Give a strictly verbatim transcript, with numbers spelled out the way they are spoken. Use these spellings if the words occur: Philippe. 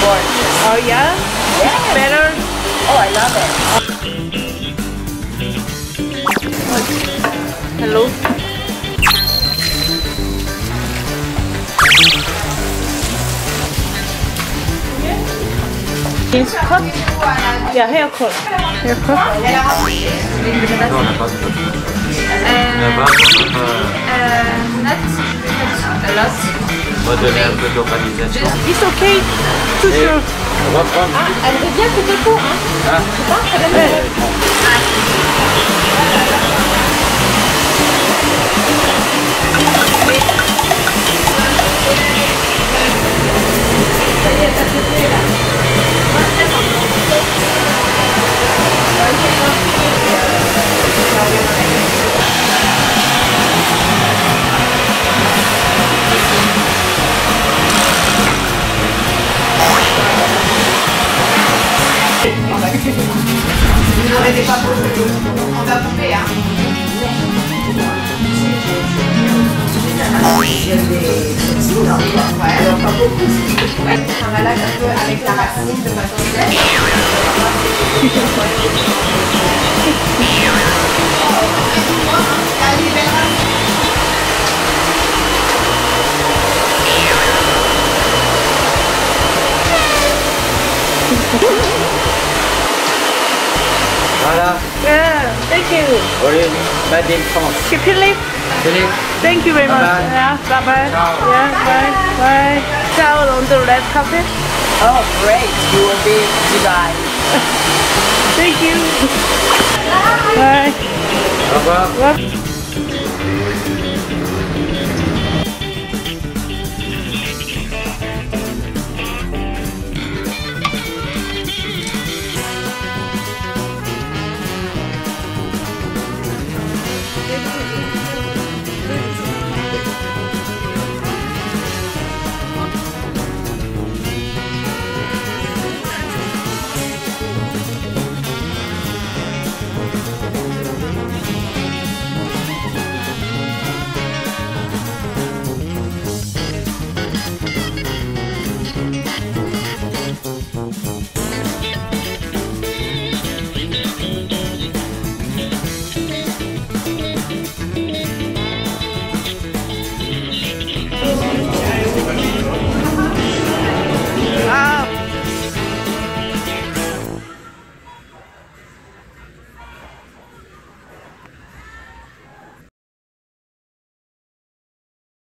born. Oh yeah? Yeah. It's better? Oh, I love it. Hello? It's cut? Yeah, haircut. Haircut? No, on n'a pas de cut. Euh... Not... Not... Modeler un peu de localisation. It's okay, tout sûr. On va prendre. Ah, elle veut bien couper le court, hein. Ah. Je pense qu'elle aime bien. Ça y est, ça se fait là. Vous n'aurez déjà pas posé, on va tomber, hein. Il y a des petits, non? Ouais, il y en a pas beaucoup. C'est un malade un peu avec la racine de façon saine. Allez, belle racine. Voilà. Yeah, thank you. Allez, bye in France. Philippe. Philippe. Thank you very bye much. Bye. Yeah, bye bye. Ciao. Yeah, bye bye. Ciao on the red carpet. Oh great, you will be Dubai. Thank you. Bye. Bye. Bye. Bye.